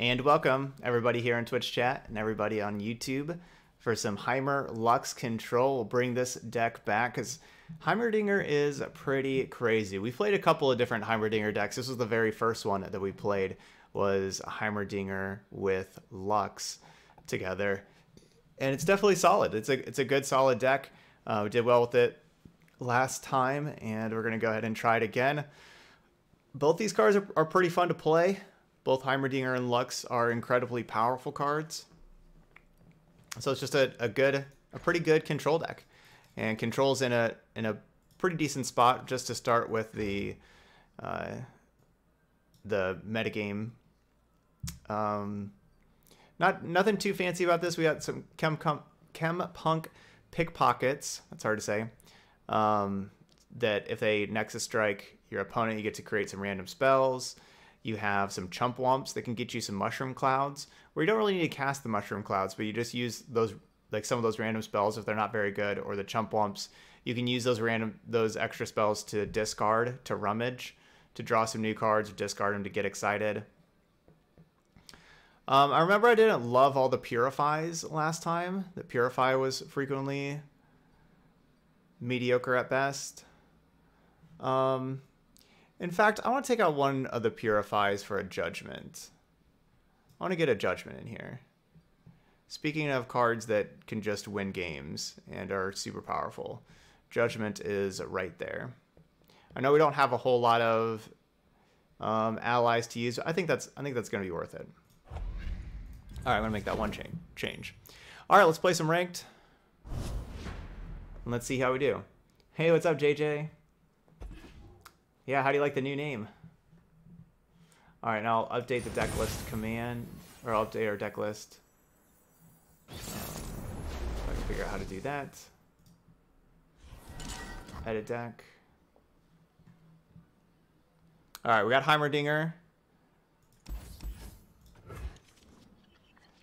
And welcome everybody here in Twitch chat and everybody on YouTube for some Heimer Lux control. We'll bring this deck back because Heimerdinger is pretty crazy. We played a couple of different Heimerdinger decks. This was the very first one that we played, was Heimerdinger with Lux together. And it's definitely solid. It's a good solid deck. We did well with it last time, and we're gonna go ahead and try it again. Both these cards are pretty fun to play. Both Heimerdinger and Lux are incredibly powerful cards. So it's just a pretty good control deck. And control's in a pretty decent spot just to start with the metagame. Nothing too fancy about this. We got some Chem Punk Pickpockets. That's hard to say. That if they Nexus Strike your opponent, you get to create some random spells. You have some Chump Wumps that can get you some Mushroom Clouds, where you don't really need to cast the Mushroom Clouds, but you just use those, like some of those random spells if they're not very good, or the Chump Wumps. You can use those extra spells to discard, to rummage, to draw some new cards, or discard them to get excited. I remember I didn't love all the Purifies last time. The Purify was frequently mediocre at best. In fact, I want to take out one of the Purifies for a Judgment. I want to get a Judgment in here. Speaking of cards that can just win games and are super powerful, Judgment is right there. I know we don't have a whole lot of allies to use. I think that's going to be worth it. All right, I'm going to make that one change. All right, let's play some ranked. And let's see how we do. Hey, what's up, JJ? Yeah, how do you like the new name? All right, now I'll update the deck list command, or I'll update our deck list. If I can figure out how to do that. Edit deck. All right, we got Heimerdinger.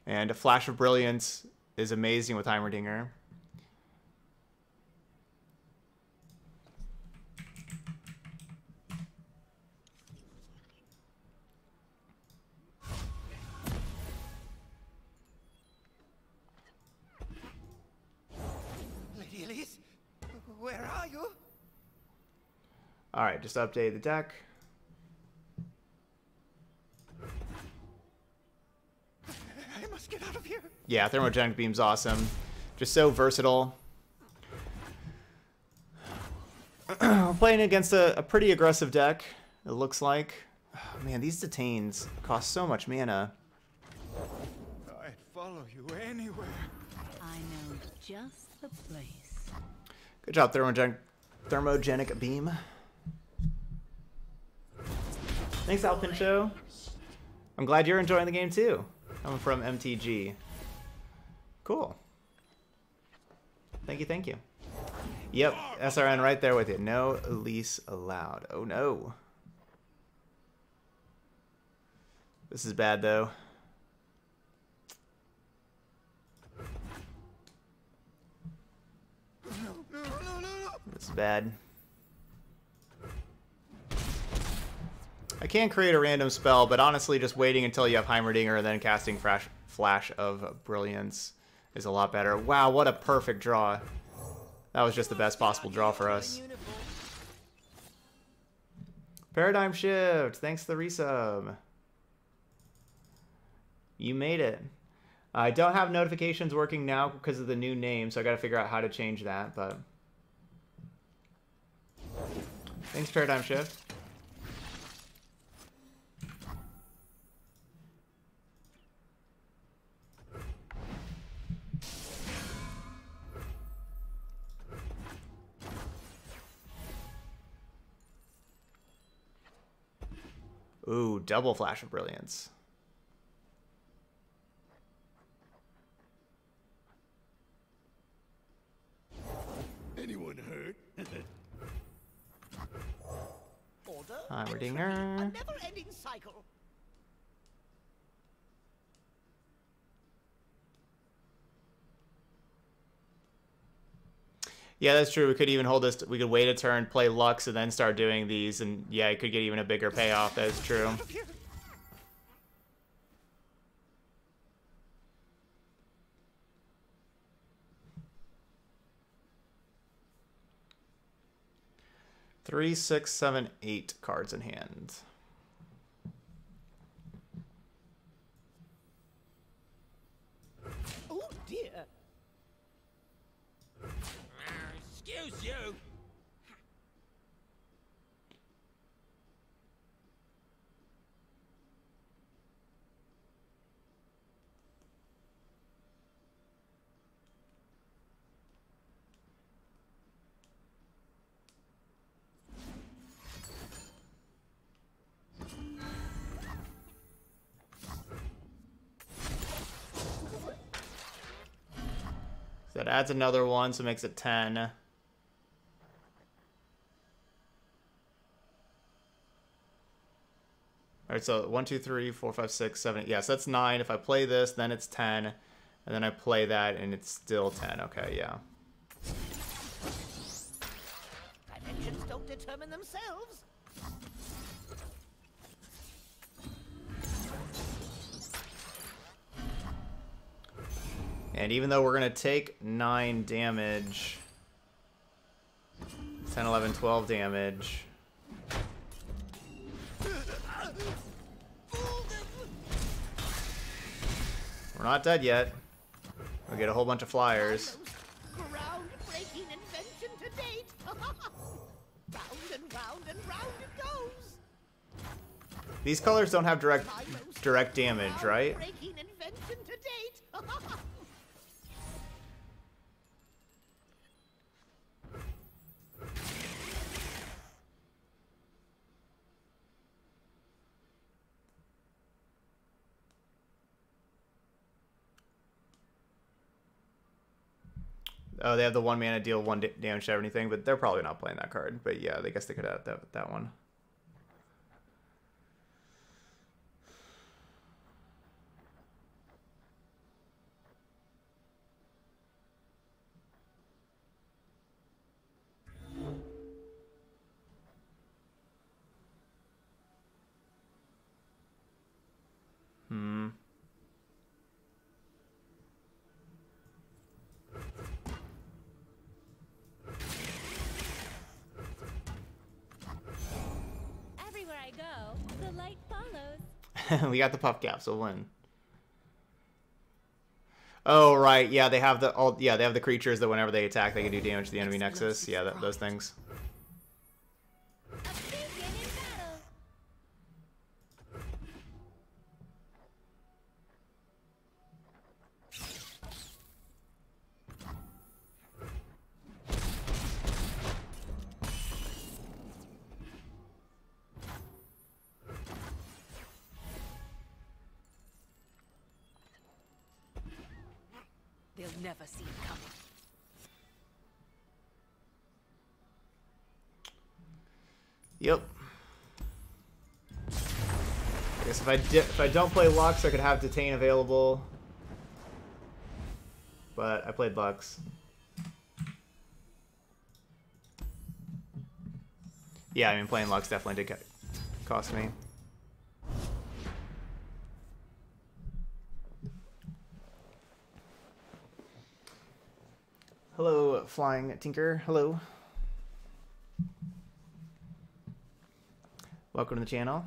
And a Flash of Brilliance is amazing with Heimerdinger. Where are you? All right, just update the deck. I must get out of here. Yeah, Thermogenic Beam's awesome. Just so versatile. We're playing against a pretty aggressive deck, it looks like. Oh, man, these Detains cost so much mana. I'd follow you anywhere. I know just the place. Good job, Thermogenic Beam. Thanks, Alpincho. I'm glad you're enjoying the game, too. I'm from MTG. Cool. Thank you, thank you. Yep, SRN right there with you. No lease allowed. Oh, no. This is bad, though. It's bad. I can create a random spell, but honestly, just waiting until you have Heimerdinger and then casting Flash of Brilliance is a lot better. Wow, what a perfect draw. That was just the best possible draw for us. Paradigm Shift, thanks for the resub. You made it. I don't have notifications working now because of the new name, so I gotta figure out how to change that, but... Thanks, Paradigm Shift. Ooh, double Flash of Brilliance. Anyone hurt? Heimerdinger. A never-ending cycle. Yeah, that's true. We could even hold this. We could wait a turn, play Lux, and then start doing these. And yeah, it could get even a bigger payoff. That's true. 3, 6, 7, 8 cards in hand. Oh dear. Excuse you. That adds another one, so it makes it 10. Alright, so 1, 2, 3, 4, 5, 6, 7, 8. Yes, that's 9. If I play this, then it's 10. And then I play that, and it's still 10. Okay, yeah. Dimensions don't determine themselves. And even though we're going to take 9 damage, 10, 11, 12 damage, we're not dead yet. We get a whole bunch of flyers. Ground-breaking invention to date. Round and round it goes. These colors don't have direct damage, right? Oh, they have the 1 mana deal 1 damage to everything, but they're probably not playing that card. But yeah, I guess they could add that with that one. We got the puff cap, so we'll win. Oh right, yeah, they have the all creatures that whenever they attack they can do damage to the enemy nexus. Yeah, those things. Yep. I guess if I don't play Lux, I could have Detain available. But I played Lux. Yeah, I mean, playing Lux definitely did cost me. Hello, Flying Tinker. Hello. Welcome to the channel.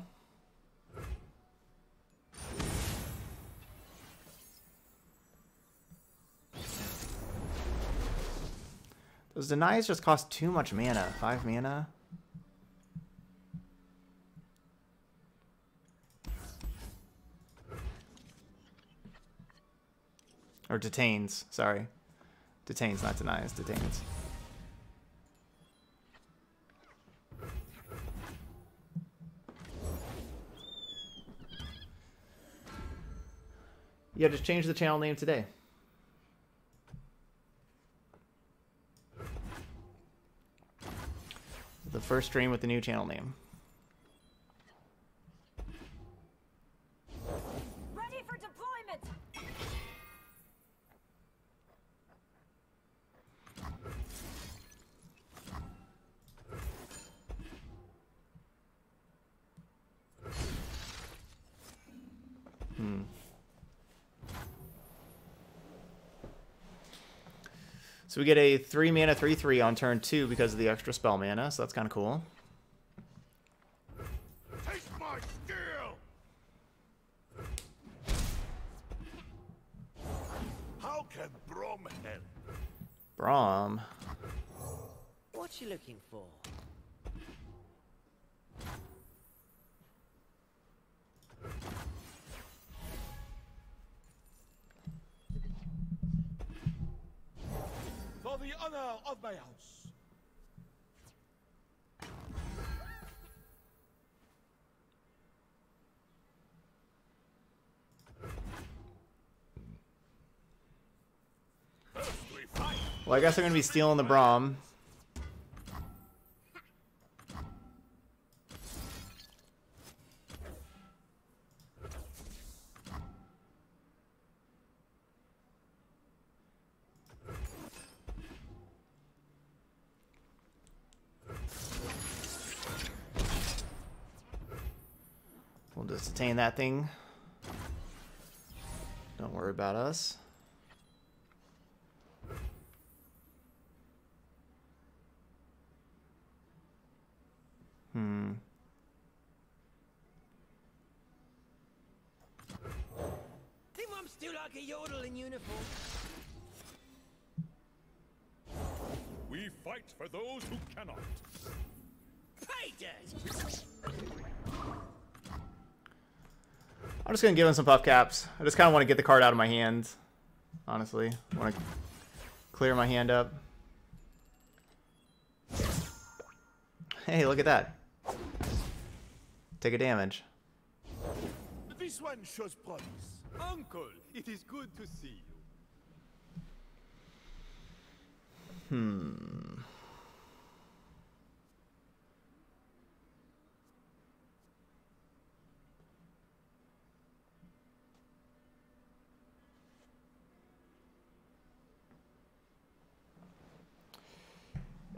Those denies just cost too much mana. 5 mana. Or detains, sorry. Detains, not denies, detains. Yeah, just change the channel name today. The first stream with the new channel name. Ready for deployment. So we get a 3 mana 3/3 on turn 2 because of the extra spell mana, so that's kind of cool. Braum. What you looking for? For the honor of my house. Well, I guess I'm going to be stealing the Braum. We'll just detain that thing. Don't worry about us. We fight for those who cannot. I'm just gonna give him some puff caps. I just kind of want to get the card out of my hand. Honestly, I want to clear my hand up. Hey, look at that. Take a damage. This one shows promise. Uncle, it is good to see you.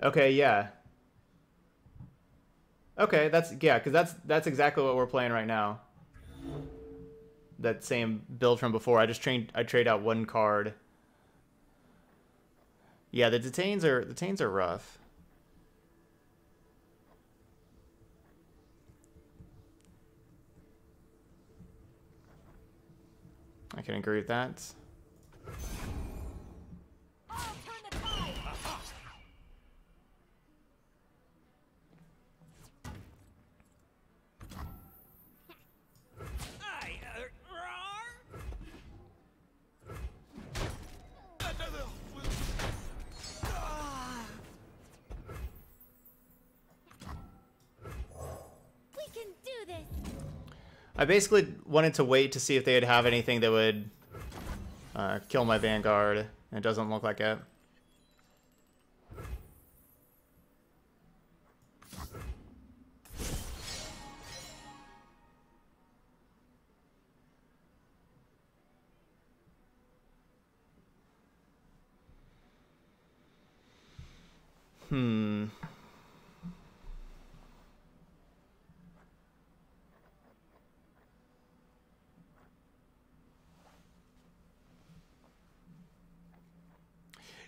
Okay, yeah. Okay, that's, yeah, because that's exactly what we're playing right now. That same build from before. I just trade out one card. Yeah, the detains are rough. I can agree with that. I basically wanted to wait to see if they'd have anything that would kill my Vanguard, and it doesn't look like it.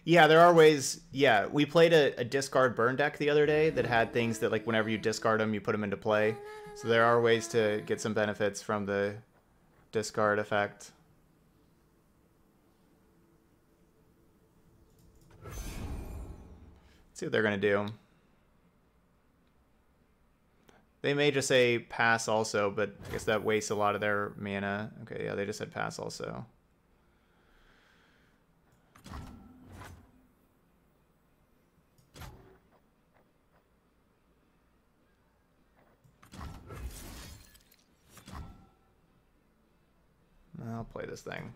Yeah, there are ways. Yeah, we played a discard burn deck the other day that had things that, like, whenever you discard them, you put them into play. So there are ways to get some benefits from the discard effect. Let's see what they're going to do. They may just say pass also, but I guess that wastes a lot of their mana. Okay, yeah, they just said pass also. I'll play this thing.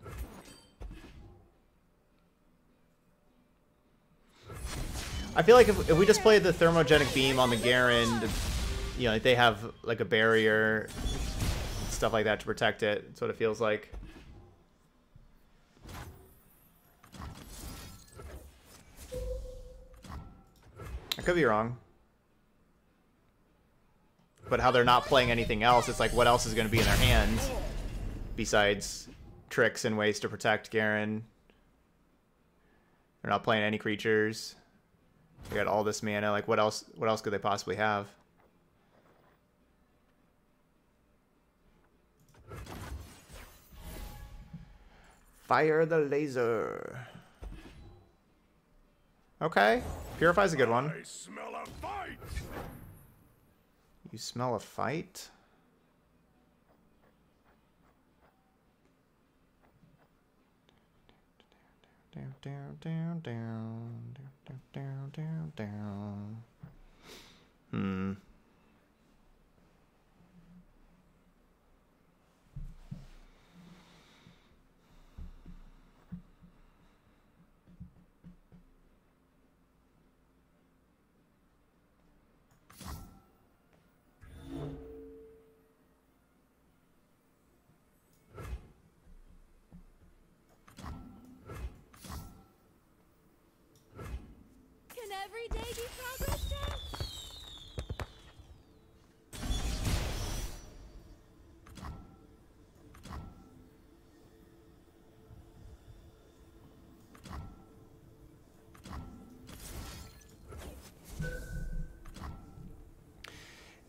I feel like if we just play the Thermogenic Beam on the Garen, you know, if they have like a barrier, stuff like that to protect it. That's what it feels like. I could be wrong. But how they're not playing anything else, it's like what else is going to be in their hands? Besides tricks and ways to protect Garen. They're not playing any creatures. They got all this mana. Like, what else could they possibly have? Fire the laser. Okay. Purify's a good one. I smell a fight. You smell a fight? Down, down, down, down, down, down, down, down. Hmm.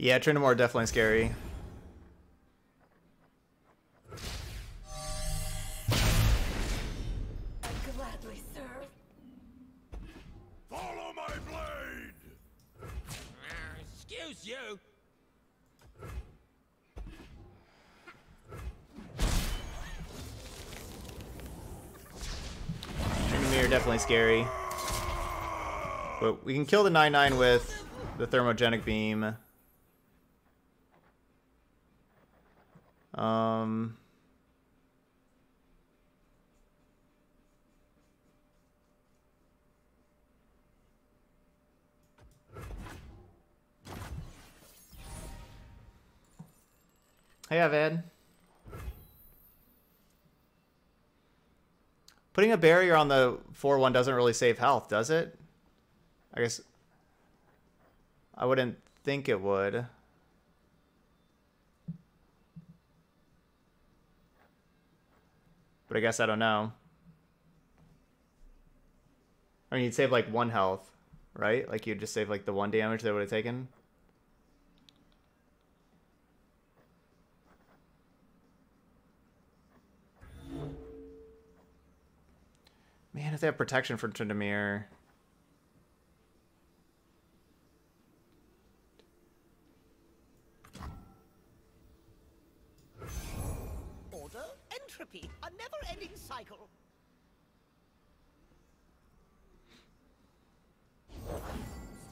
Yeah, Trindamore definitely scary. Scary, but we can kill the 9/9 with the Thermogenic Beam. Hey, Avid. Putting a barrier on the 4/1 doesn't really save health, does it? I guess I wouldn't think it would. But I guess I don't know. I mean, you'd save like 1 health, right? Like you'd just save like the 1 damage they would have taken. Man, if they have protection for Tryndamere. Order, entropy, a never-ending cycle.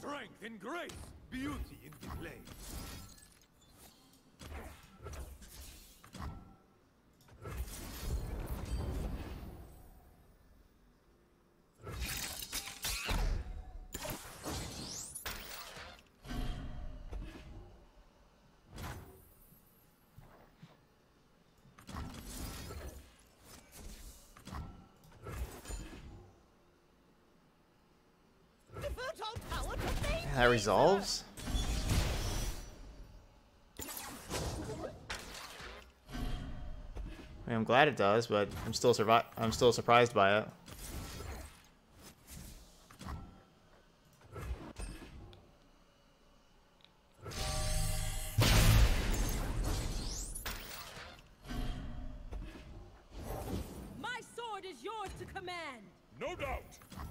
Strength and grace, beauty in display. That resolves? I mean, I'm glad it does, but I'm still surprised by it. My sword is yours to command. No doubt.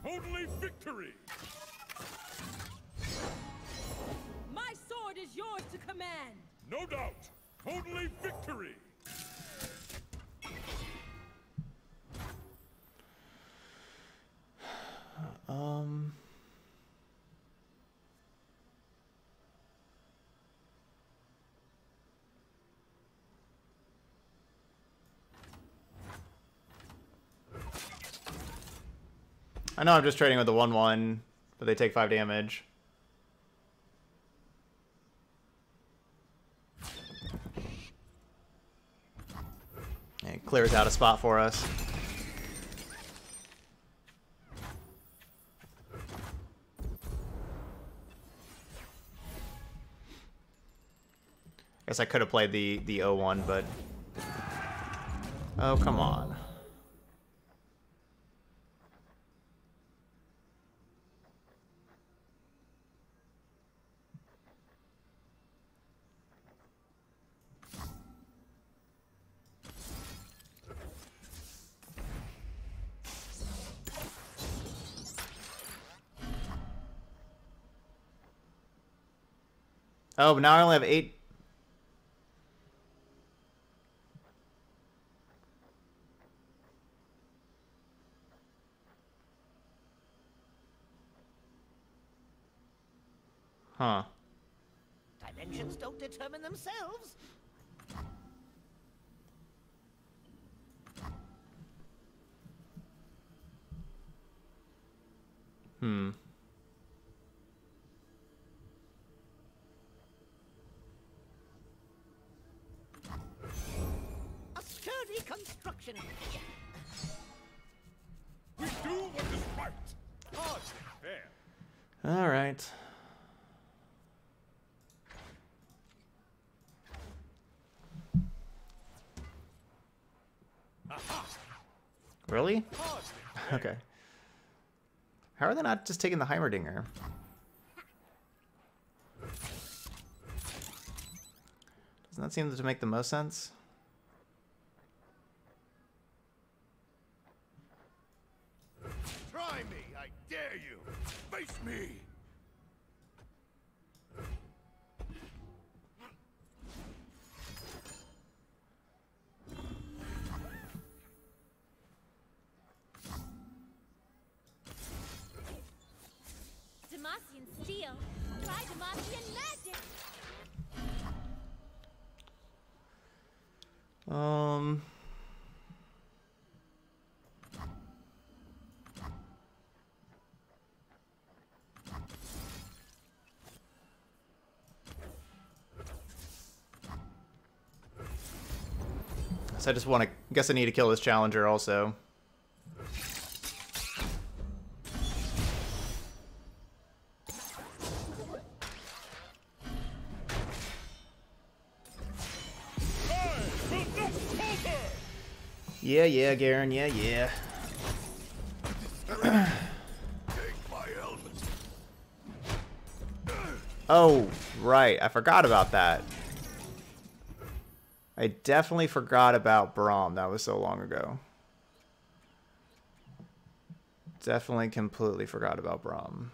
Only victory. Yours to command. No doubt. Only victory. I know I'm just trading with the 1/1, but they take 5 damage. Clears out a spot for us. Guess I could have played the 0-1, but oh come on. Oh, but now I only have 8. Huh. Dimensions don't determine themselves. Hmm. A sturdy construction. We do what is right. Hard and fair. All right. Really? Okay. How are they not just taking the Heimerdinger? Doesn't that seem to make the most sense? Try me, I dare you. Face me. Demacian steel. Try Demacian magic. So I just want to guess I need to kill this challenger also. Yeah, yeah, Garen, yeah, yeah. Take my helmet. Oh, right. I forgot about that. I definitely forgot about Braum. That was so long ago. Definitely completely forgot about Braum.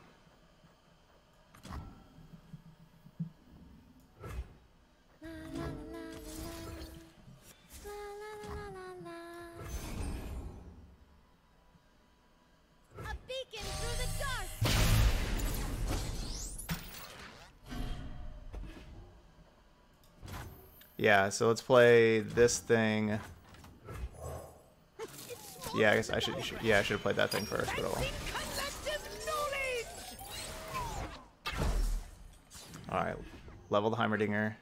Yeah, so let's play this thing. Yeah, I guess I should. Yeah, I should have played that thing first, but all right, level the Heimerdinger. And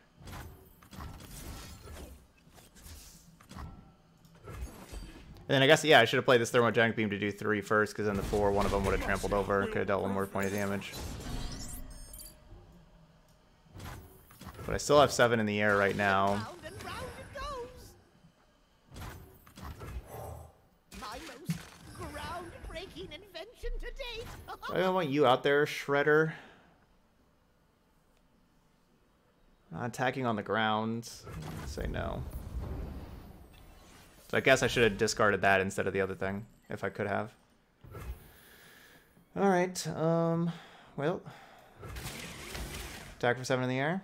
then I guess, yeah, I should have played this Thermogenic Beam to do 3 first, because then the 4, one of them would have trampled over. Could have dealt 1 more point of damage. But I still have 7 in the air right now. I don't want you out there, Shredder. Not attacking on the ground. Say no. So I guess I should have discarded that instead of the other thing, if I could have. All right. Well, attack for 7 in the air.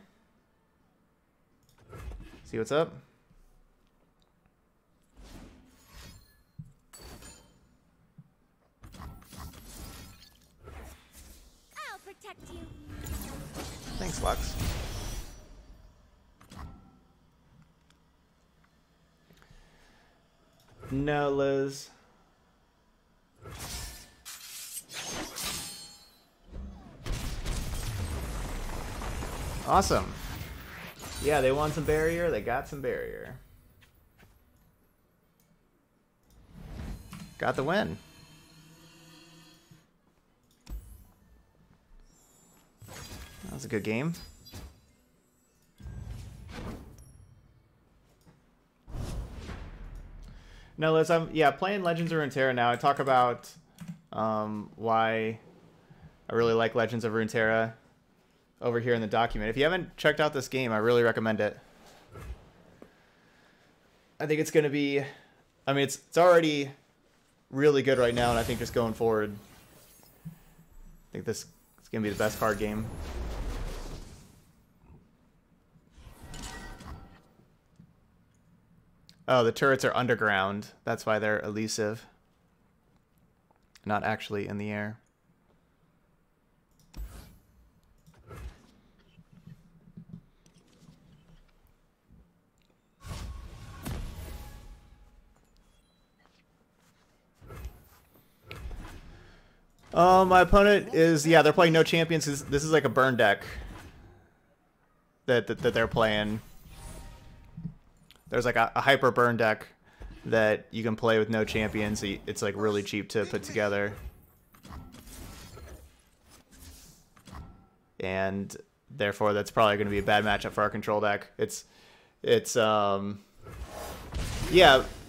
See what's up. I'll protect you. Thanks, Lux. No, Liz. Awesome. Yeah, they want some barrier. They got some barrier. Got the win. That was a good game. No, Liz, I'm playing Legends of Runeterra now. I talk about why I really like Legends of Runeterra over here in the document. If you haven't checked out this game, I really recommend it. I think it's going to be, I mean, it's already really good right now, and I think just going forward, I think this is going to be the best card game. Oh, the turrets are underground. That's why they're elusive. Not actually in the air. My opponent is, yeah, they're playing no champions. This is like a burn deck that they're playing. There's like a hyper burn deck that you can play with no champions. It's like really cheap to put together. And therefore that's probably going to be a bad matchup for our control deck.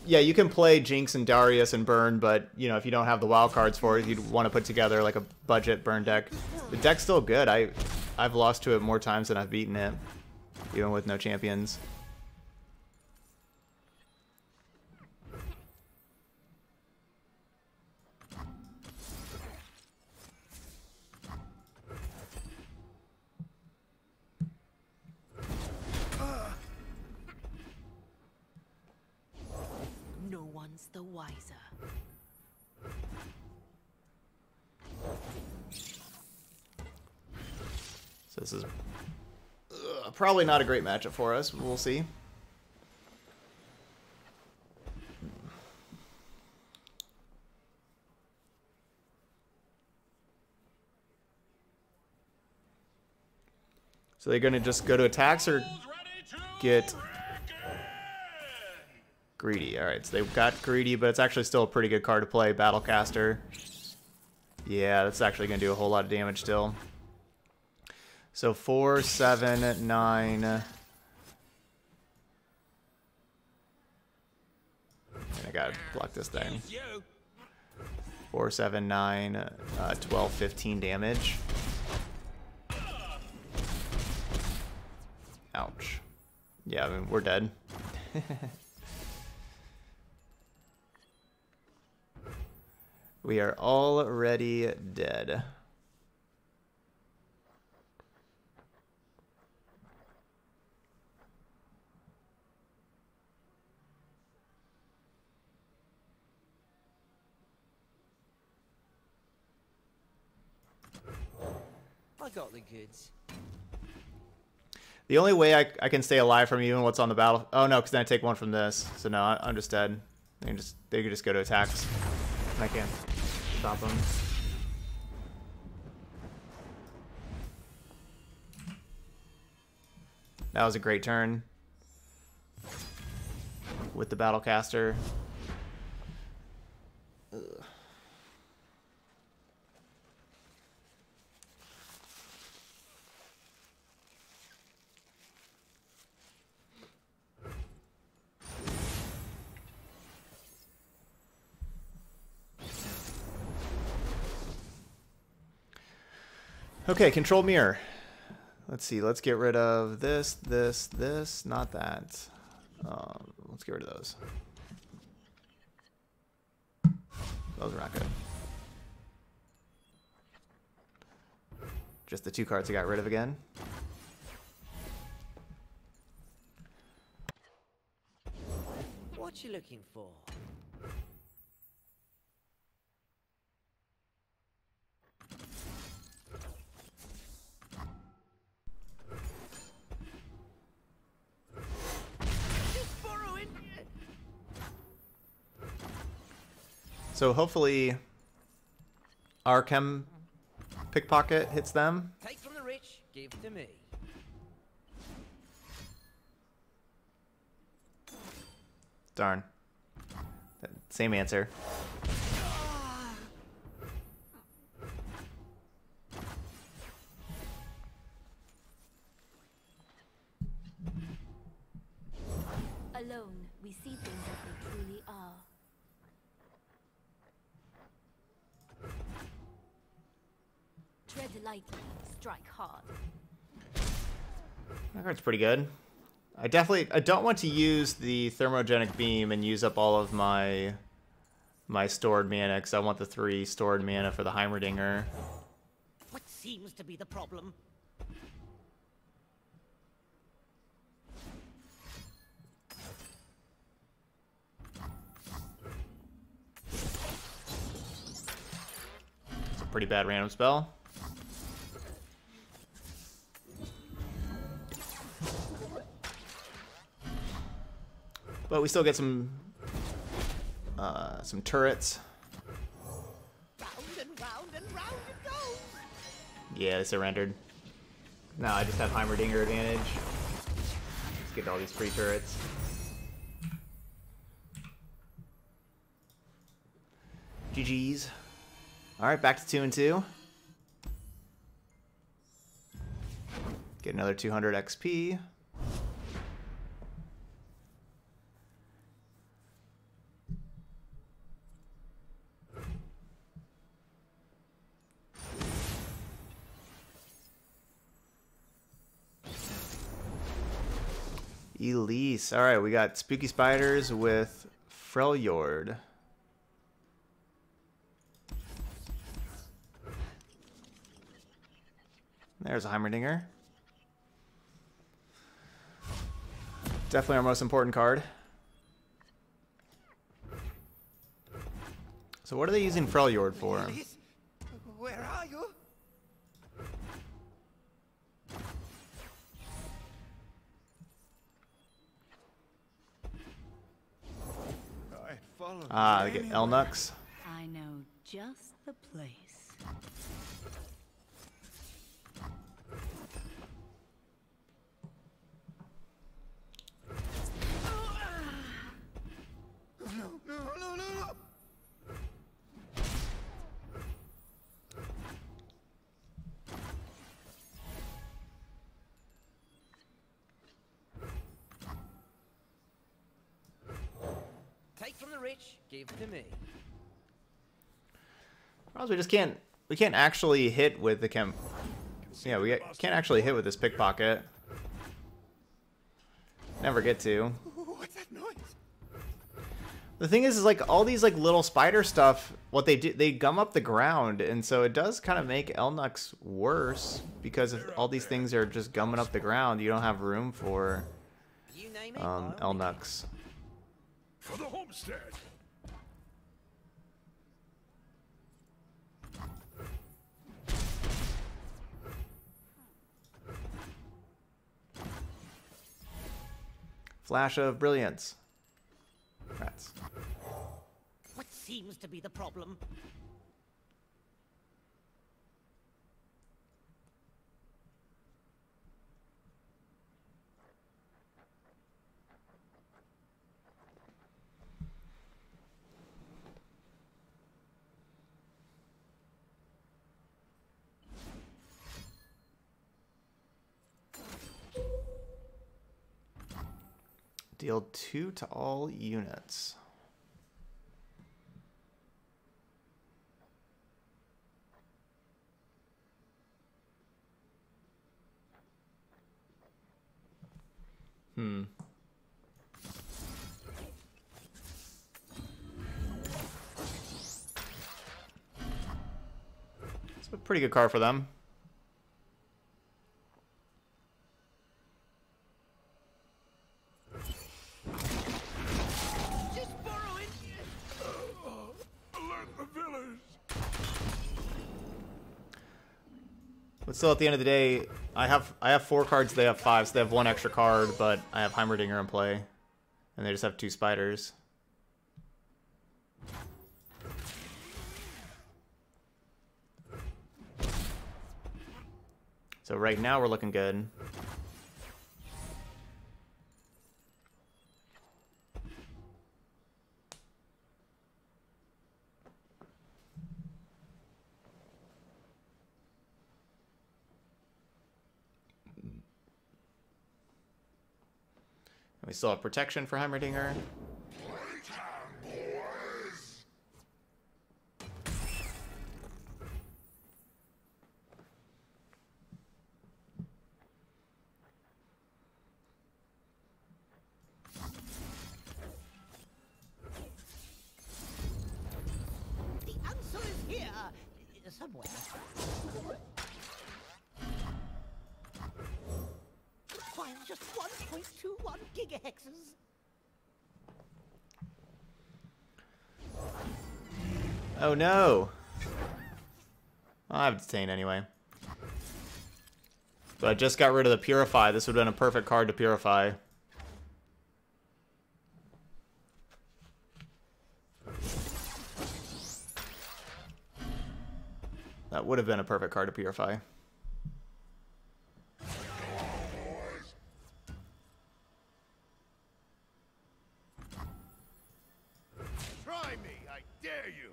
Yeah, you can play Jinx and Darius and burn, but, you know, if you don't have the wild cards for it, you'd want to put together, like, a budget burn deck. The deck's still good. I've lost to it more times than I've beaten it, even with no champions. The wiser. So this is probably not a great matchup for us. We'll see. So they're going to just go to attacks or get greedy. All right, so they've got greedy, but it's actually still a pretty good card to play. Battlecaster. Yeah, that's actually going to do a whole lot of damage still. So 4, 7, 9. And I got to block this thing. 4, 7, 9, 12, 15 damage. Ouch. Yeah, I mean, we're dead. We are already dead. I got the goods. The only way I can stay alive from even what's on the battle. Oh no, because then I take one from this. So no, I'm just dead. They can just go to attacks. I can't stop them. That was a great turn with the Battlecaster. Ugh. Okay, control mirror. Let's see. Let's get rid of this, not that. Let's get rid of those. Those are not good. Just the two cards I got rid of again. What you looking for? So hopefully our Chem Pickpocket hits them. Take from the rich, give to me. Darn. Same answer. Alone, we see things as they truly are. Lightly, strike hard. That card's pretty good. I don't want to use the Thermogenic Beam and use up all of my stored mana, because I want the 3 stored mana for the Heimerdinger. What seems to be the problem? pretty bad random spell. But we still get some turrets. Round and round it goes. Yeah, they surrendered. No, I just have Heimerdinger advantage. Let's get all these free turrets. GG's. All right, back to 2-2. Get another 200 XP. Elise. All right, we got Spooky Spiders with Freljord. There's a Heimerdinger. Definitely our most important card. So what are they using Freljord for? Where are you? Ah, they get Elnuks. I know just the place. No. From the rich, gave to me. We just can't. We can't actually hit with the chem. Yeah, we can't actually hit with this pickpocket. Never get to. What's that noise? The thing is like all these like little spider stuff. What they do, they gum up the ground, and so it does kind of make Elnuk's worse because if all these things are just gumming up the ground, you don't have room for Elnuk's. For the homestead. Flash of Brilliance. Rats. What seems to be the problem? Deal 2 to all units. It's a pretty good card for them. But still, at the end of the day, I have 4 cards. They have 5, so they have 1 extra card. But I have Heimerdinger in play, and they just have 2 spiders. So right now we're looking good. We still have protection for Heimerdinger. The answer is here somewhere. Just 1.21 gigahexes. Oh no! I have Detain anyway. So I just got rid of the Purify. This would have been a perfect card to Purify. That would have been a perfect card to Purify. Try me, I dare you.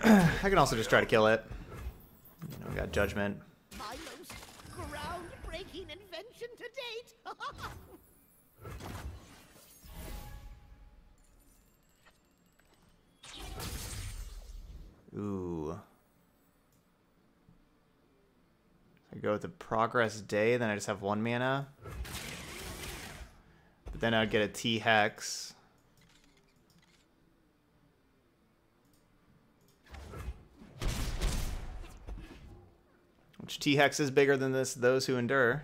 I can also just try to kill it. You know, we got Judgment. My most groundbreaking invention to date. Ooh. I go with the Progress Day, then I just have 1 mana. But then I'd get a T-Hex. Which T-Hex is bigger than this, Those Who Endure.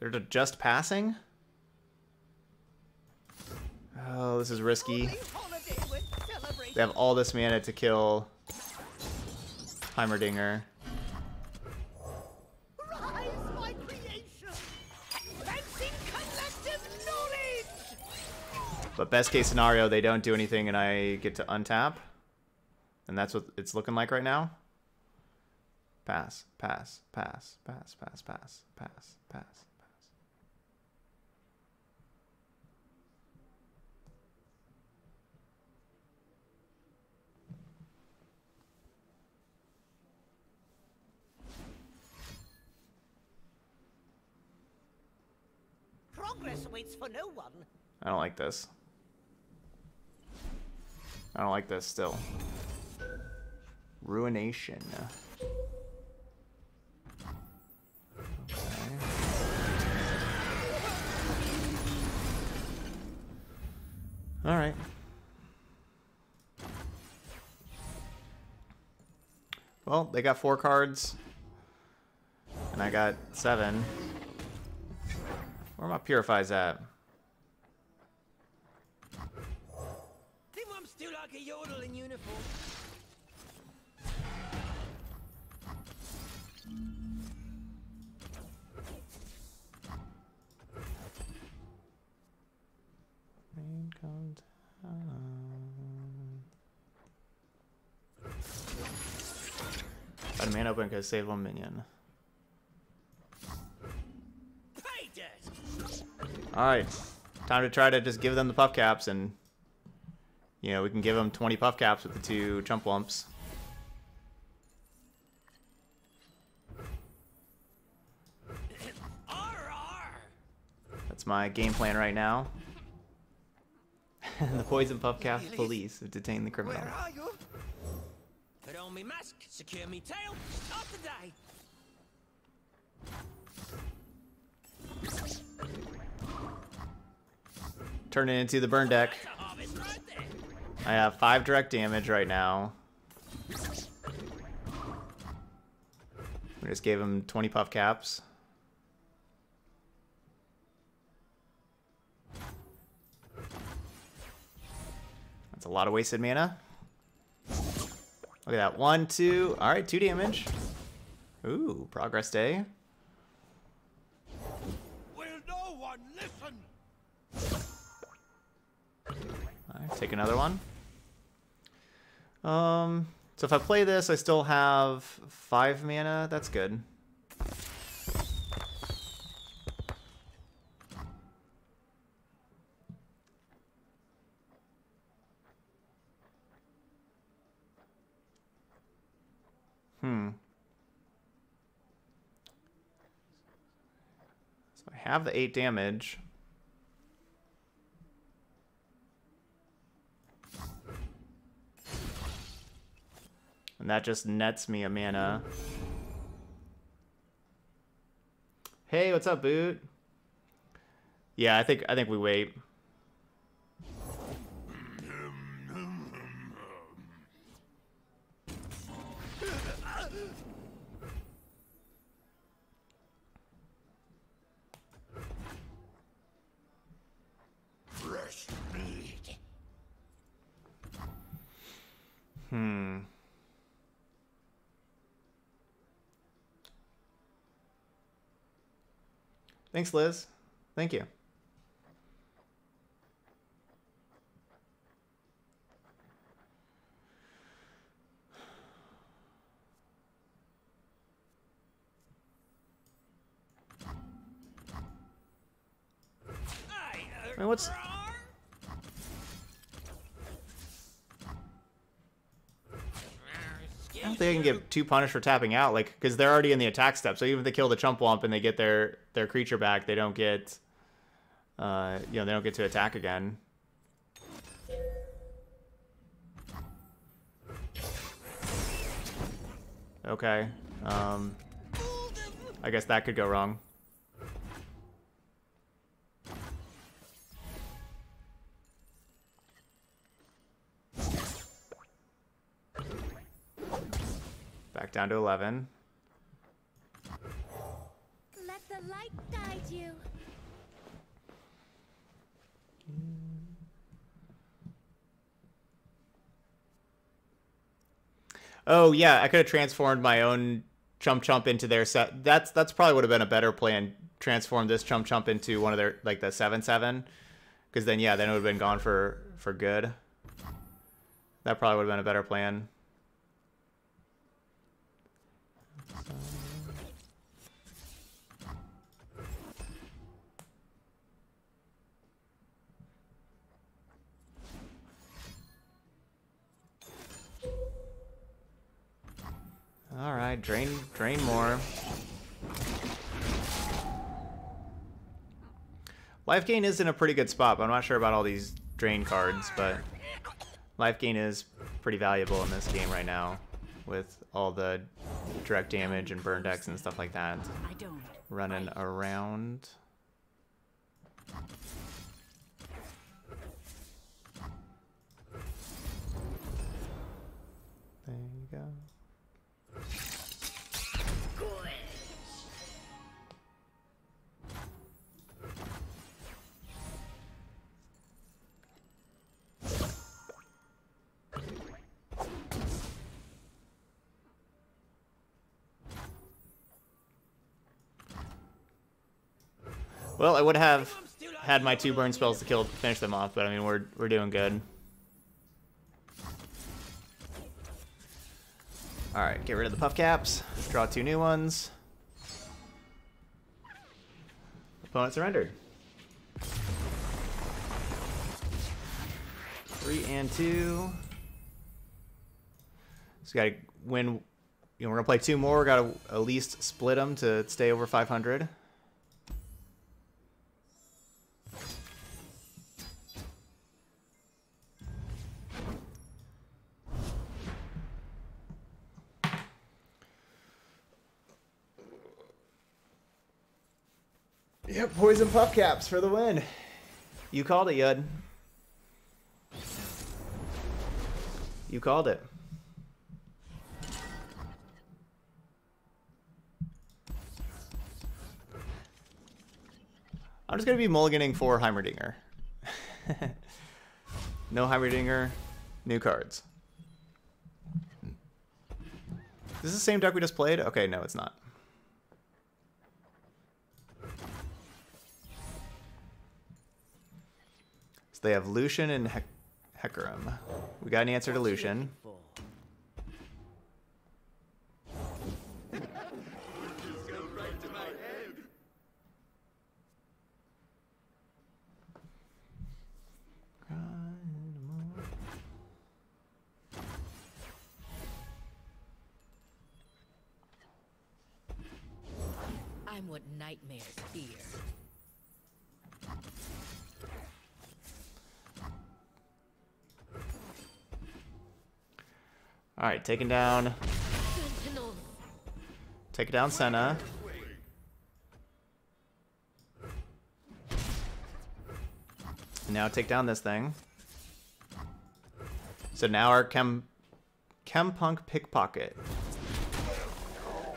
They're just passing? Oh, this is risky. They have all this mana to kill Heimerdinger. Rise, my creation. Advancing collective knowledge. But best case scenario, they don't do anything and I get to untap. And that's what it's looking like right now. Pass, pass, pass, pass, pass, pass, pass, pass. Progress waits for no one. I don't like this. I don't like this still. Ruination. Okay. All right. Well, they got 4 cards. And I got 7. Where are my Purifies at? Think I'm still like a yodel in uniform. Rain comes down. Got a man open because save 1 minion. Alright, time to try to just give them the puff caps and, you know, we can give them 20 puff caps with the 2 chump lumps. That's my game plan right now. The poison puff cap police have detained the criminal. Where are you? Put on me mask, secure me tail, start the day. Turn it into the burn deck. I have 5 direct damage right now. We just gave him 20 puff caps. That's a lot of wasted mana. Look at that. 1, 2. All right, 2 damage. Ooh, Progress Day. Take another one. So if I play this, I still have 5 mana. That's good. So I have the 8 damage. And that just nets me a mana. Hey, what's up, Boot? Yeah, I think we wait. Thanks, Liz. Thank you. I mean, what's... I don't think I can give two punish for tapping out, like, because they're already in the attack step. So even if they kill the Chumpwump and they get their creature back, they don't get, you know, they don't get to attack again. Okay, I guess that could go wrong. Back down to 11. Let the light guide you. Oh yeah, I could have transformed my own Chump into their set. That's probably would have been a better plan. Transform this Chump into one of their, like, the 7/7, because then yeah, then it would have been gone for good. That probably would have been a better plan. All right, drain more. Life gain is in a pretty good spot, but I'm not sure about all these drain cards, but life gain is pretty valuable in this game right now with all the direct damage and burn decks and stuff like that running around. There you go. Well, I would have had my two burn spells to kill to finish them off, but I mean, we're doing good. All right, get rid of the puff caps. Draw two new ones. Opponent surrendered. 3 and 2. So we gotta win. You know, we're gonna play two more. We gotta at least split them to stay over 500. Yep, poison puff caps for the win. You called it, Yud. You called it. I'm just going to be mulliganing for Heimerdinger. No Heimerdinger, new cards. Is this the same deck we just played? Okay, no, it's not. They have Lucian and Hecarim. We got an answer to Lucian. I'm what nightmares fear. All right, taking down Senna. And now take down this thing. So now our Chem Punk Pickpocket. I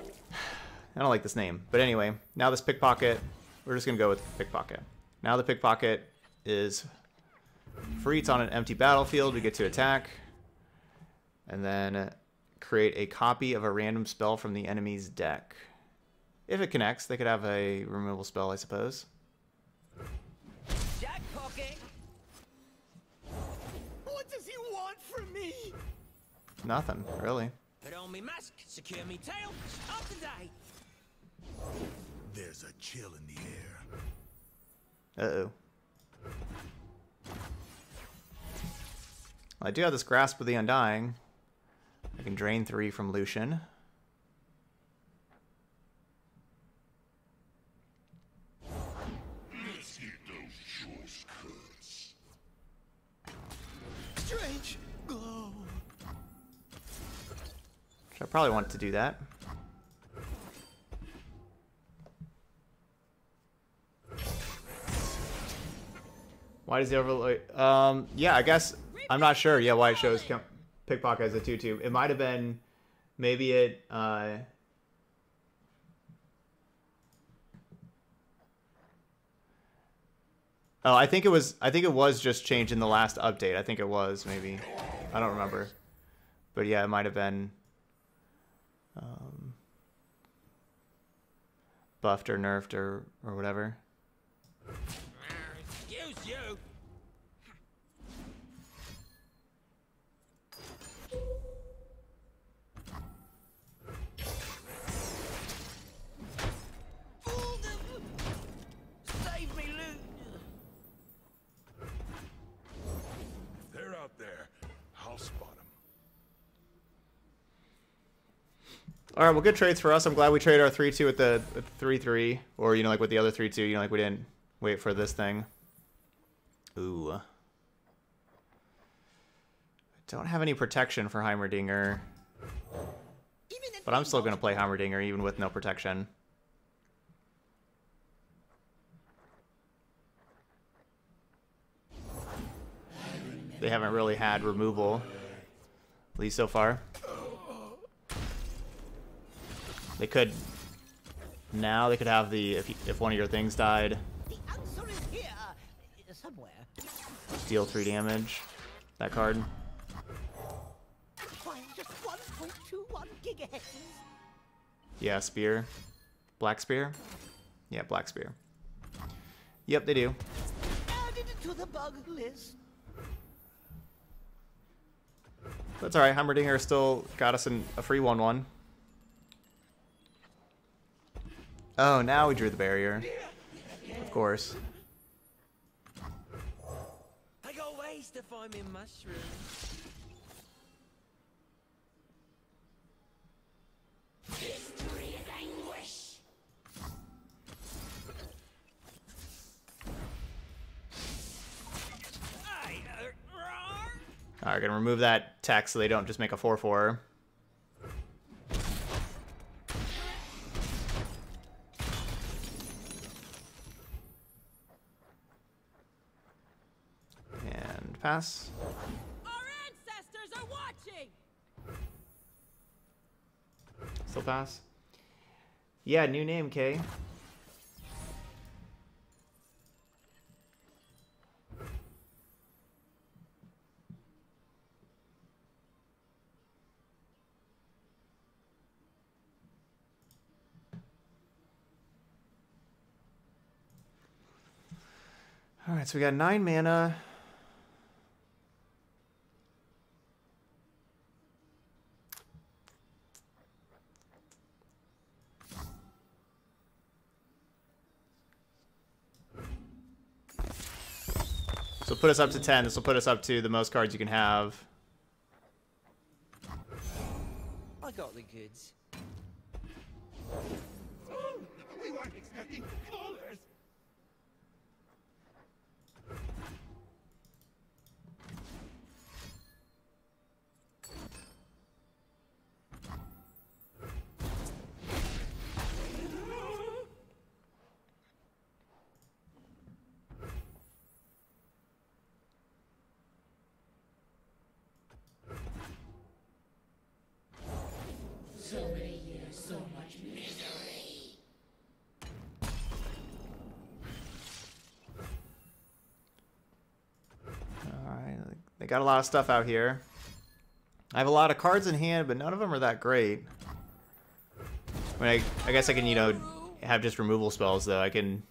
don't like this name, but anyway, now this Pickpocket, we're just gonna go with Pickpocket. Now the Pickpocket is free. It's on an empty battlefield. We get to attack. And then create a copy of a random spell from the enemy's deck. If it connects, they could have a removal spell, I suppose. Jackpocketing. What does he want from me? Nothing, really. Put on me mask, secure me tail, up today. There's a chill in the air. Uh-oh. Well, I do have this Grasp of the Undying. I can drain 3 from Lucian. Let's eat those choice cuts. Strange glow. I probably want to do that. Why does the overlay? Yeah, I guess I'm not sure. Yeah, why it shows Pickpocket as a 2/2. It might have been, maybe it. Oh, I think it was. I think it was just changed in the last update. I think it was maybe. I don't remember, but yeah, it might have been buffed or nerfed or whatever. You. Fool them. Save me, Luke. If they're out there, I'll spot them. All right, well, good trades for us. I'm glad we traded our 3-2 with the 3-3, or you know, like with the other 3-2. You know, like we didn't wait for this thing. Ooh. I don't have any protection for Heimerdinger. But I'm still going to play Heimerdinger even with no protection. They haven't really had removal. At least so far. They could... Now they could have the... If one of your things died... Deal 3 damage. That card. Yeah, spear. Black spear? Yeah, black spear. Yep, they do. Added to the bug list. That's alright, Heimerdinger still got us in a free 1-1. Oh, now we drew the barrier. Of course. To find me mushrooms. History of anguish. All right, gonna remove that text so they don't just make a 4/4. Pass. Our ancestors are watching. Still pass. Yeah, new name, Kay. All right, so we got 9 mana. So put us up to 10. This will put us up to the most cards you can have. I got the goods. Oh, we weren't expecting callers. Got a lot of stuff out here. I have a lot of cards in hand, but none of them are that great. I mean, I guess I can, you know, have just removal spells, though, I can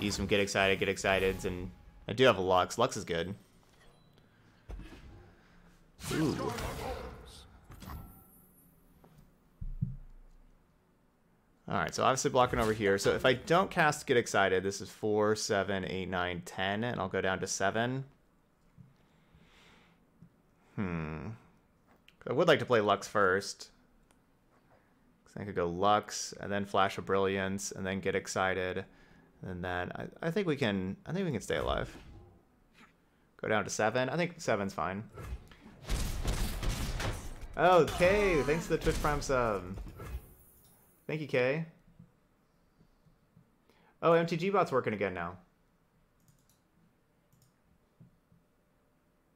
use some Get Excited, and I do have a Lux. Lux is good. Ooh. Alright, so obviously blocking over here. So if I don't cast Get Excited, this is 4, 7, 8, 9, 10, and I'll go down to 7. I would like to play Lux first. I could go Lux, and then Flash of Brilliance, and then Get Excited, and then I think we can. I think we can stay alive. Go down to 7. I think 7's fine. Oh, Kay! Thanks for the Twitch Prime sub. Thank you, Kay. Oh, MTG bot's working again now.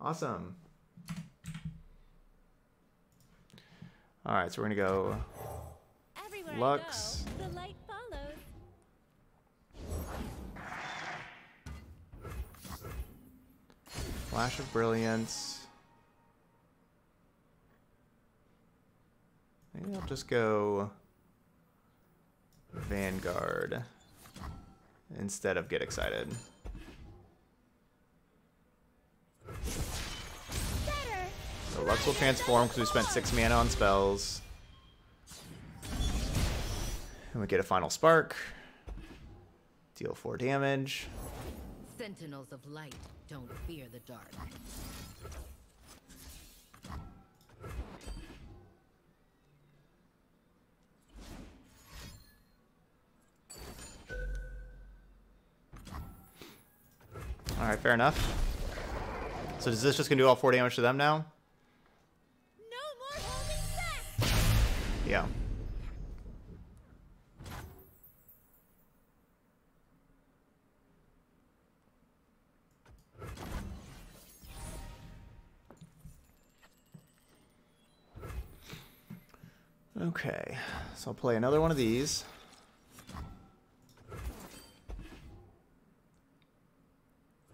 Awesome. All right, so we're gonna go. Lux. The light follows. Flash of Brilliance. Maybe I'll just go Vanguard instead of Get Excited. So Lux will transform because we spent 6 mana on spells. And we get a final spark. Deal 4 damage. Sentinels of light don't fear the dark. Alright, fair enough. So is this just gonna do all 4 damage to them now? No more holding back. Yeah. Okay, so I'll play another one of these.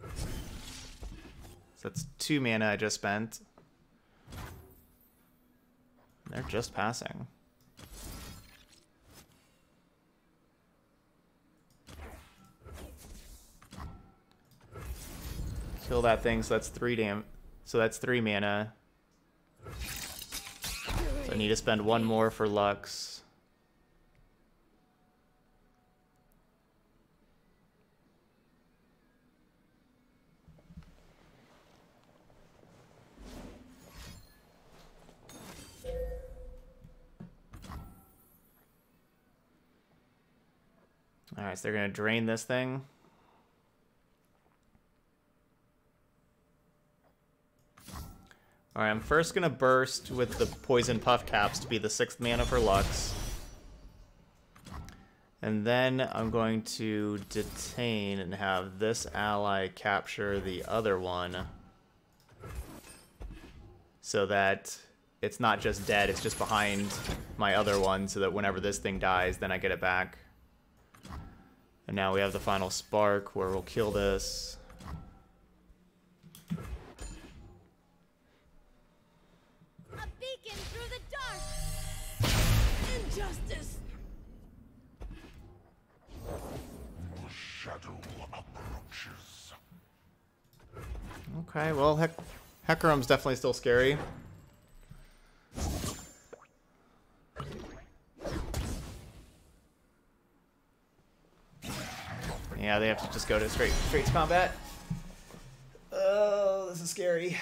So that's 2 mana I just spent. They're just passing. Kill that thing, so that's 3 damage. So that's 3 mana. So I need to spend 1 more for Lux. Alright, so they're going to drain this thing. Alright, I'm first going to burst with the Poison Puff Taps to be the 6th mana for Lux. And then I'm going to detain and have this ally capture the other one. So that it's not just dead, it's just behind my other one, so that whenever this thing dies, then I get it back. And now we have the final spark where we'll kill this. Okay, well, Hecarim's definitely still scary. Yeah, they have to just go to straight to combat. Oh, this is scary.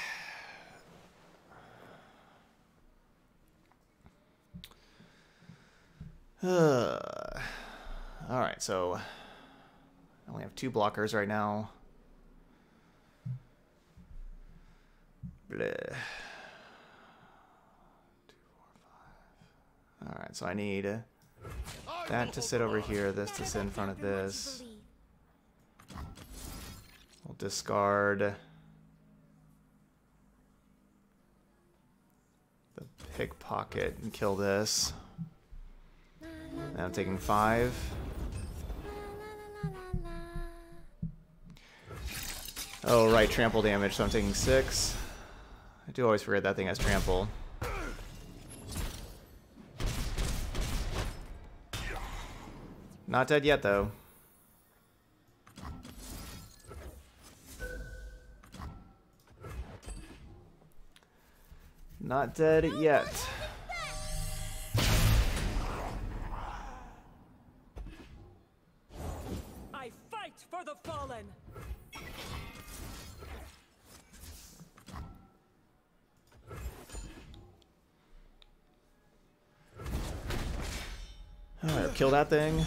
All right, so I only have 2 blockers right now. Alright, so I need that to sit over here, this to sit in front of this. We'll discard the pickpocket and kill this. Now I'm taking 5. Oh, right, trample damage, so I'm taking 6. I do always forget that thing has trample. Not dead yet, though. Not dead yet. I fight for the fallen. All right, kill that thing.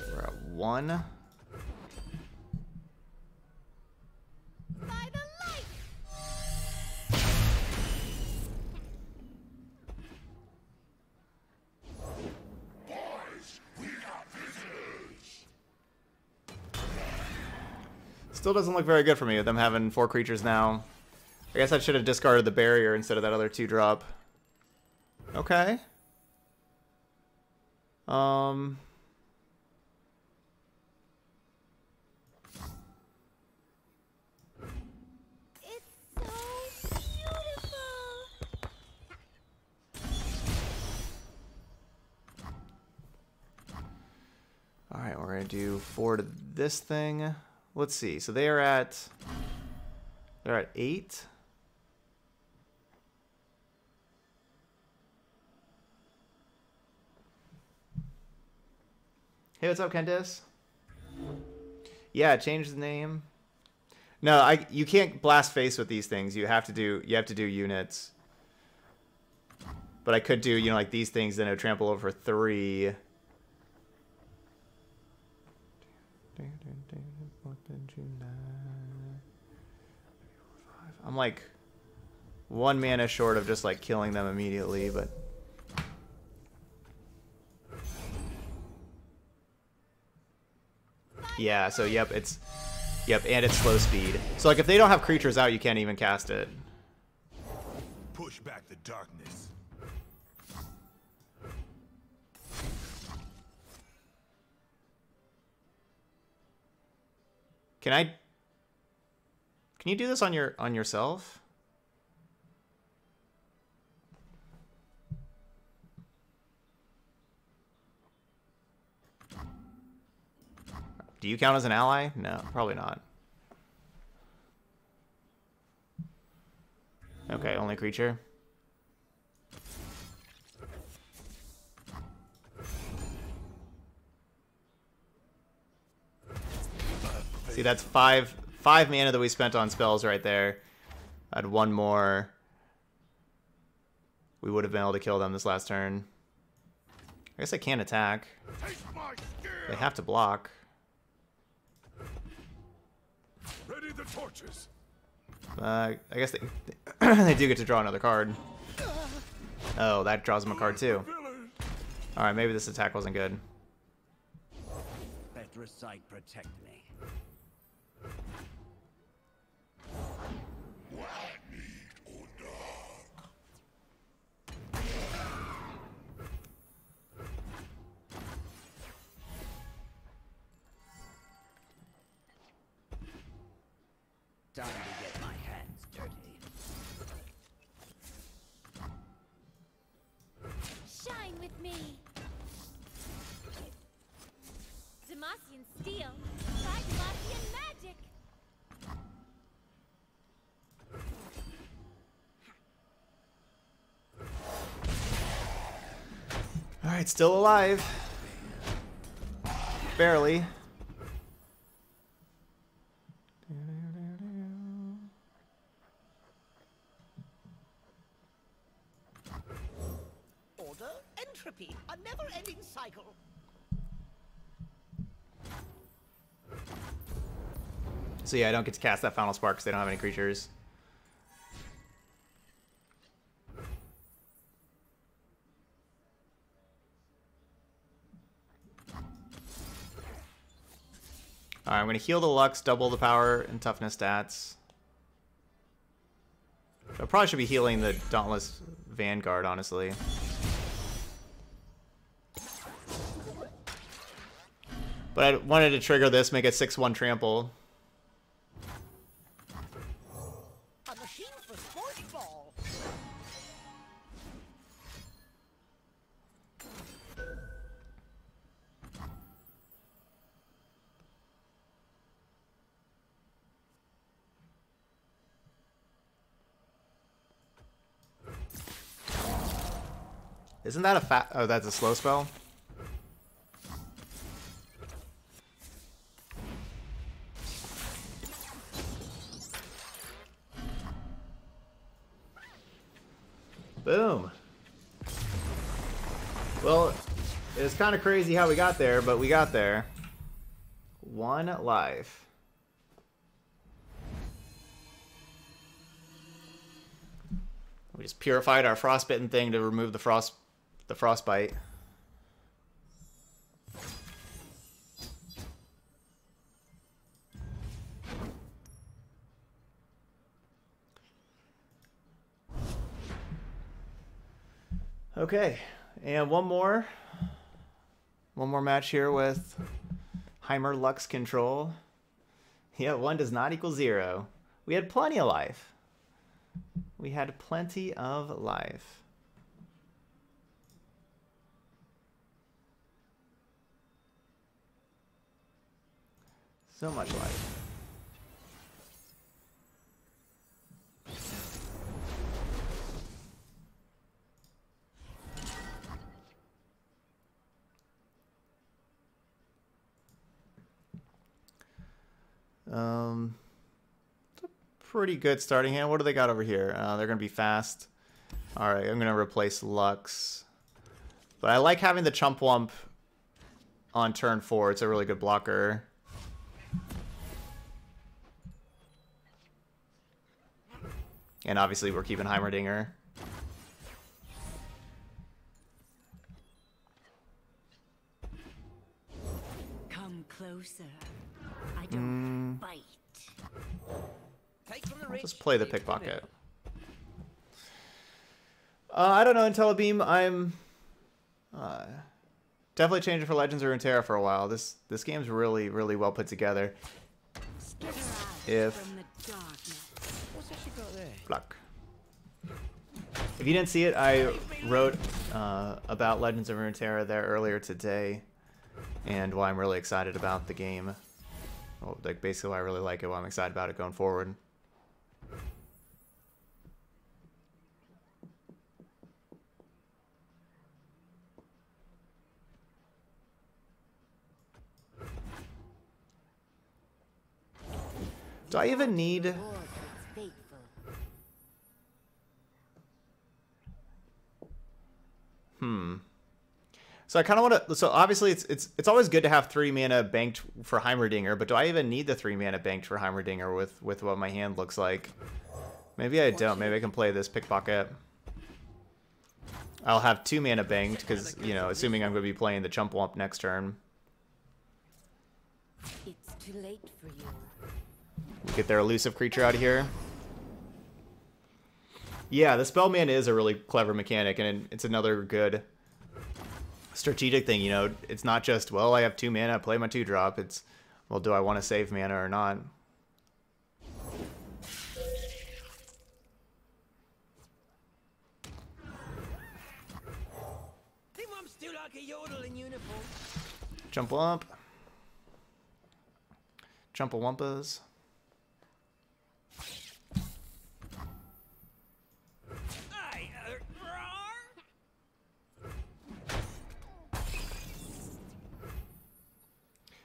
We're at one. By the light. Boys, we got visitors. Still doesn't look very good for me with them having four creatures now. I guess I should have discarded the barrier instead of that other 2-drop. Okay. It's so beautiful. All right, we're gonna do 4 to this thing. Let's see. So they are at 8. Hey, what's up, Candice? Yeah, change the name. No, you can't blast face with these things. You have to do units. But I could do, you know, like these things, then it would trample over 3. I'm like 1 mana short of just like killing them immediately, but yeah, so yep, and it's slow speed. So like if they don't have creatures out, you can't even cast it. Push back the darkness. Can you do this on yourself? Do you count as an ally? No, probably not. Okay, only creature. See, that's 5 mana that we spent on spells right there. I had 1 more. We would have been able to kill them this last turn. I guess I can't attack. They have to block. Ready the torches. I guess they do get to draw another card. Oh, that draws them a card too. All right, maybe this attack wasn't good. Better side protect me. Time to get my hands dirty. Shine with me. Demacian steel. Try Demacian magic. All right, still alive. Barely. A never-ending cycle. So yeah, I don't get to cast that Final Spark because they don't have any creatures. Alright, I'm going to heal the Lux, double the power and toughness stats. I probably should be healing the Dauntless Vanguard, honestly. But I wanted to trigger this, make a 6-1 trample. A machine for sports ball. Isn't that a oh, that's a slow spell? Boom. Well, it's kind of crazy how we got there, but we got there. One life. We just purified our frostbitten thing to remove the frostbite. Okay, and one more match here with Heimer Lux control. Yeah, 1 does not equal 0. We had plenty of life. We had plenty of life. So much life. It's a pretty good starting hand. What do they got over here? They're going to be fast. All right, I'm going to replace Lux. But I like having the Chump Wump on turn 4. It's a really good blocker. And obviously we're keeping Heimerdinger. Come closer. I don't bite. I'll just play the pickpocket. I don't know, IntelliBeam. I'm definitely changing for Legends of Runeterra for a while. This game's really, really well put together. If you didn't see it, I wrote about Legends of Runeterra there earlier today, and why I'm really excited about the game. Well, like basically why I really like it, why I'm excited about it going forward. Do I even need... So I kind of want to. So obviously, it's always good to have 3 mana banked for Heimerdinger. But do I even need the 3 mana banked for Heimerdinger with what my hand looks like? Maybe I don't. Maybe I can play this pickpocket. I'll have 2 mana banked because assuming I'm going to be playing the Chump Wump next turn. It's too late for you. Get their elusive creature out of here. Yeah, the Spellman is a really clever mechanic, and it's another good strategic thing. It's not just, well, I have 2 mana, I play my 2-drop. It's, well, do I want to save mana or not? Jump Lump. Jump-a-wumpas.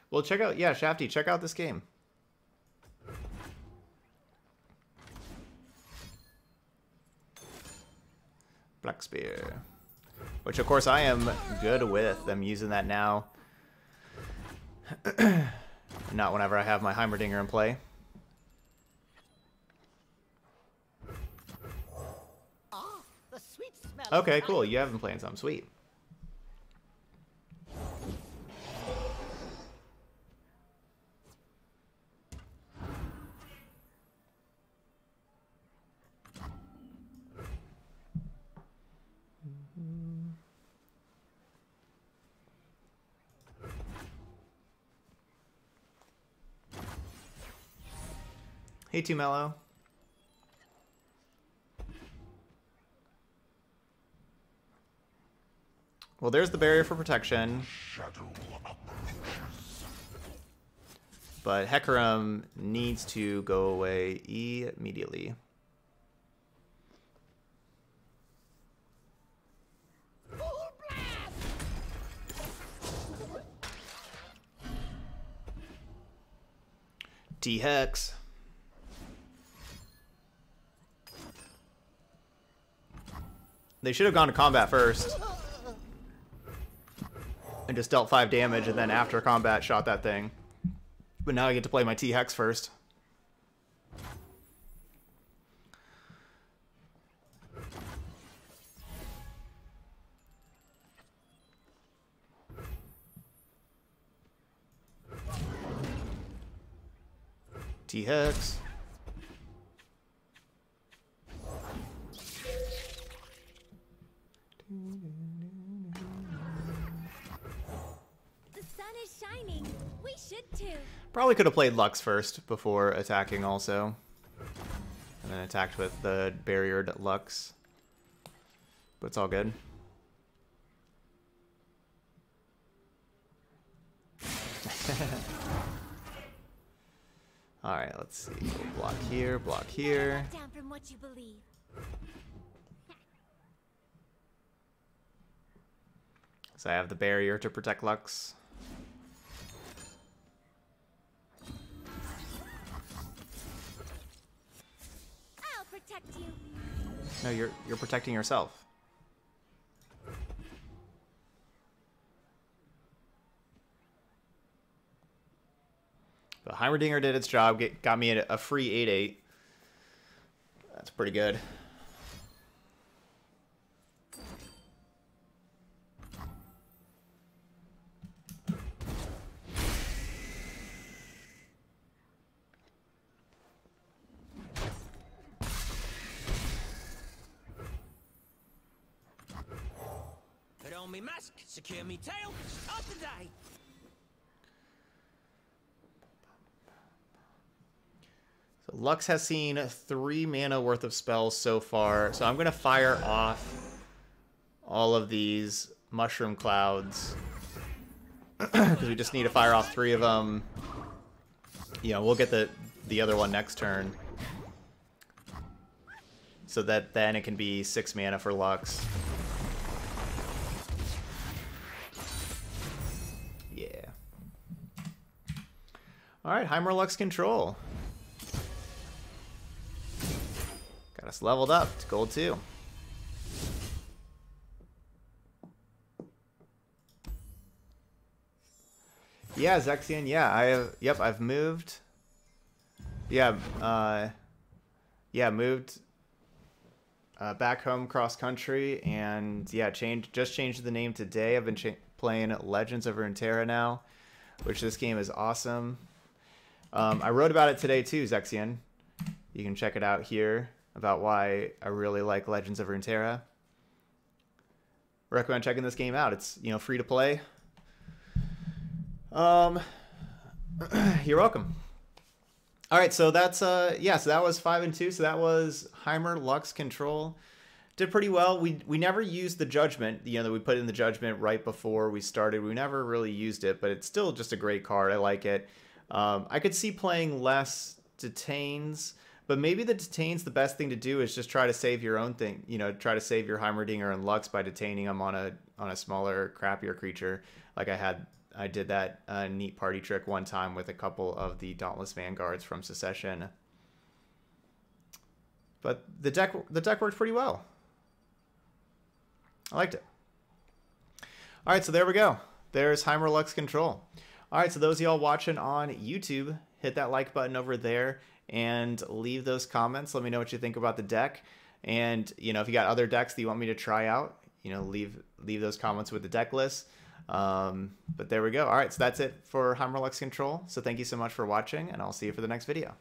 Well, check out, yeah, Shafty, check out this game. Black Spear. Which, of course, I am good with. I'm using that now. Not whenever I have my Heimerdinger in play. Okay, cool. You have been playing something sweet. Hey, Too Mellow. Well, there's the barrier for protection. But Hecarim needs to go away immediately. T-Hex. They should have gone to combat first. And just dealt 5 damage, and then after combat, shot that thing. But now I get to play my T-Hex first. T-Hex. Probably could have played Lux first before attacking also. And then attacked with the barriered Lux. But it's all good. Alright, let's see. Block here, block here. Down from what you believe. So I have the barrier to protect Lux. You. No, you're protecting yourself. But Heimerdinger did its job, got me a free 8/8. That's pretty good. Me mask, secure me tail, start the day. So Lux has seen 3 mana worth of spells so far, so I'm gonna fire off all of these mushroom clouds because we just need to fire off 3 of them. You know, we'll get the other one next turn, so that then it can be 6 mana for Lux. Alright, Heimerlux control. Got us leveled up to gold 2. Yeah, Zexion, yeah, I have, yep, I've moved. Yeah, moved back home cross country, and yeah, just changed the name today. I've been playing Legends of Runeterra now, which this game is awesome. I wrote about it today too, Zexion. You can check it out here about why I really like Legends of Runeterra. Recommend checking this game out. It's, you know, free to play. You're welcome. All right, so that's so that was 5 and 2. So that was Heimer Lux control. Did pretty well. We never used the judgment, you know, that we put in the judgment right before we started. We never really used it, but it's still just a great card. I like it. I could see playing less detains, but maybe the detains, the best thing to do is just try to save your own thing. You know, try to save your Heimerdinger and Lux by detaining them on a smaller, crappier creature. Like I did that neat party trick one time with a couple of the Dauntless Vanguards from Secession. But the deck worked pretty well. I liked it. All right, so there we go. There's Heimer Lux control. All right, so those of y'all watching on YouTube, hit that like button over there and leave those comments. Let me know what you think about the deck. And, you know, if you got other decks that you want me to try out, you know, leave those comments with the deck list. But there we go. All right, so that's it for Heimer Lux control. So thank you so much for watching, and I'll see you for the next video.